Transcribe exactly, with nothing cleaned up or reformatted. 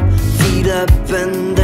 up, feet up and down.